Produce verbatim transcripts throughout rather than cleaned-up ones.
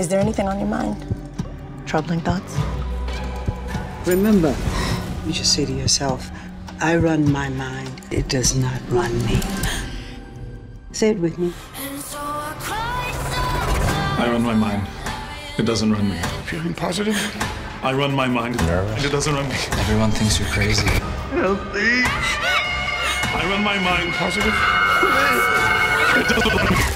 Is there anything on your mind? Troubling thoughts? Remember, you just say to yourself, I run my mind. It does not run me. Say it with me. I run my mind. It doesn't run me. Feeling positive? I run my mind. Nervous. And it doesn't run me. Everyone thinks you're crazy. Healthy. I run my mind. Positive. It doesn't run me.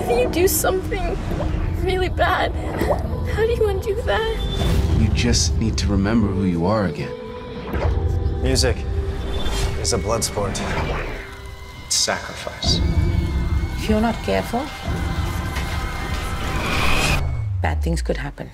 If you do something really bad, how do you undo that? You just need to remember who you are again. Music is a blood sport. It's sacrifice. If you're not careful, bad things could happen.